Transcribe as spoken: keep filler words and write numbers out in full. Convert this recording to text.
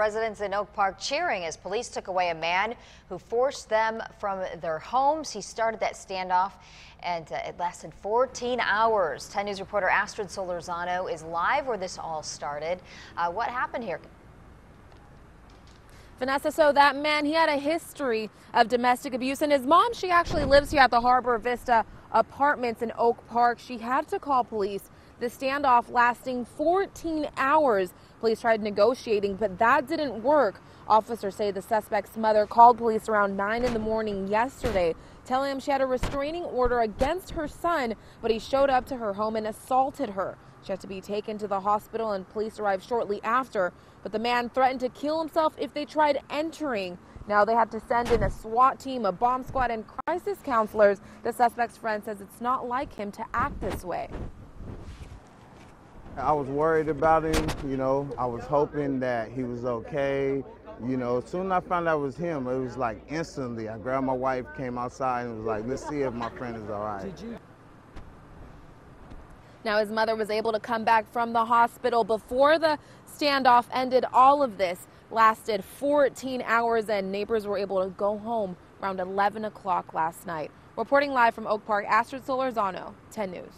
residents in Oak Park cheering as police took away a man who forced them from their homes. He started that standoff and uh, it lasted fourteen hours. ten news reporter Astrid Solorzano is live where this all started. Uh, what happened here? Vanessa, so that man, he had a history of domestic abuse, and his mom, she actually lives here at the Harbor Vista apartments in Oak Park. She had to call police. The standoff lasting fourteen hours. Police tried negotiating, but that didn't work. Officers say the suspect's mother called police around nine in the morning yesterday, telling him she had a restraining order against her son, but he showed up to her home and assaulted her. She had to be taken to the hospital, and police arrived shortly after, but the man threatened to kill himself if they tried entering. Now they had to send in a SWAT team, a bomb squad, and crisis counselors. The suspect's friend says it's not like him to act this way. I was worried about him, you know. I was hoping that he was okay. You know, as soon as I found out it was him, it was like instantly. I grabbed my wife, came outside, and was like, let's see if my friend is all right. Now his mother was able to come back from the hospital before the standoff ended. All of this lasted fourteen hours, and neighbors were able to go home around eleven o'clock last night. Reporting live from Oak Park, Astrid Solorzano, ten news.